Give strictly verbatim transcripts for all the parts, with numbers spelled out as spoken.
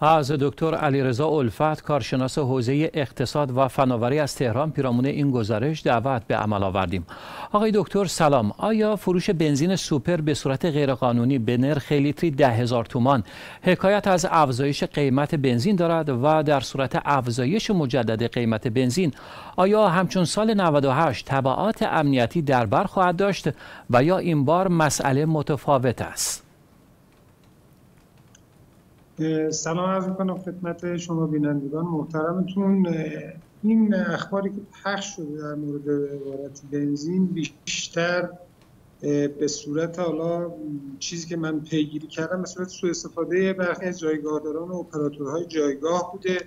از دکتر علیرضا الفت کارشناس حوزه اقتصاد و فناوری از تهران پیرامون این گزارش دعوت به عمل آوردیم. آقای دکتر سلام، آیا فروش بنزین سوپر به صورت غیرقانونی به نرخ لیتری ده هزار تومان حکایت از افزایش قیمت بنزین دارد و در صورت افزایش مجدد قیمت بنزین آیا همچون سال نود و هشت تبعات امنیتی در بر خواهد داشت و یا این بار مسئله متفاوت است؟ سلام عرض می‌کنم خدمت شما بینندگان محترمتون. این اخباری که پخش شده در مورد عبارت بنزین بیشتر به صورت حالا چیزی که من پیگیری کردم به صورت سوء استفاده برخی از جایگاهداران و اپراتورهای جایگاه بوده،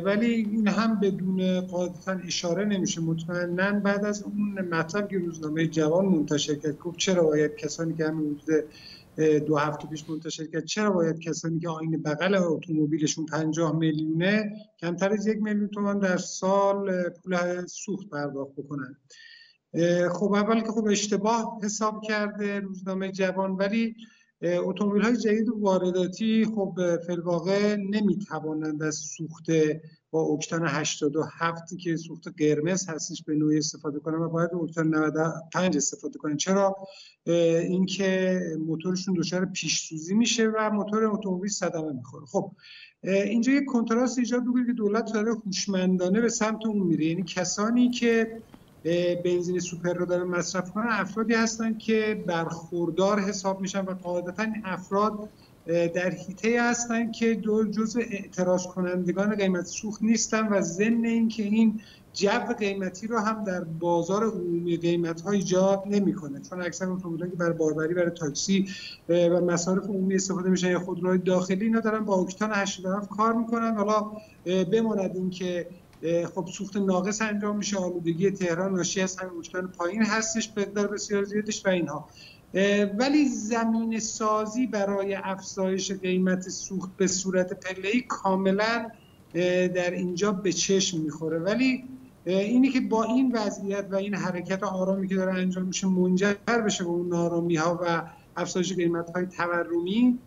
ولی این هم بدون قاعدتا اشاره نمیشه. مطمئنا بعد از اون مطلب که روزنامه جوان منتشر کرد گفت چرا باید کسانی که همین حدود دو هفته پیش منتشر کرد چرا باید کسانی که آینه بغل اتومبیلشون پنجاه میلیونه کمتر از یک میلیون تومان در سال پول سوخت پرداخت بکنن. خب اول که خب اشتباه حساب کرده روزنامه جوان، ولی اتومبیل‌های جدید و وارداتی خب فی‌الواقع نمیتوانند از سوخت با اکتان هشتاد و هفت که سوخت قرمز هستش به نوعی استفاده کنن و باید اکتان نود و پنج استفاده کنن. چرا؟ اینکه موتورشون دچار پیش‌سوزی میشه و موتور اتومبیل صدمه میخوره. خب اینجا یک کنتراست ایجاد می‌کنه که دولت داره هوشمندانه به سمت اون میره، یعنی کسانی که بنزین سوپر رو دارن مصرف کنن افرادی هستن که برخوردار حساب میشن و قاعدتا افراد در حیطه هستن که دو جزء اعتراض کنندگان قیمت سوخت نیستن و ضمن اینکه این جو قیمتی رو هم در بازار عمومی قیمت ها ایجاد نمیکنه، چون اکثر اتومبیلایی که برای باربری، برای تاکسی و مصارف عمومی استفاده میشن یا خودروهای داخلی اینا دارن با اکتان هشتاد و هفت کار میکنن. حالا بماند اینکه خب سوخت ناقص انجام میشه، آلودگی تهران ناشی از همین اوشتان پایین هستش به مقدار بسیار زیادش و اینها، ولی زمین سازی برای افزایش قیمت سوخت به صورت پله‌ای کاملا در اینجا به چشم میخوره. ولی اینی که با این وضعیت و این حرکت آرامی که داره انجام میشه منجر بشه به اون نارامی ها و افزایش قیمت های تورمی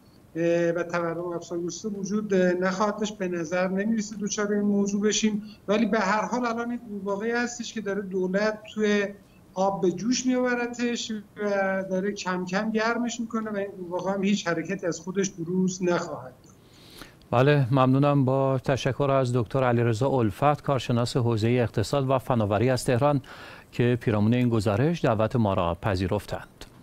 و تورم افزایشی وجود نخواهدش به نظر نمیرسه دوچار این موضوع بشیم، ولی به هر حال الان این واقعی هستش که داره دولت توی آب به جوش میآوردش و داره کم کم گرمش میکنه و این واقعا هم هیچ حرکتی از خودش بروز نخواهد داد. بله، ممنونم. با تشکر از دکتر علیرضا الفت کارشناس حوزه اقتصاد و فناوری از تهران که پیرامون این گزارش دعوت ما را پذیرفتند.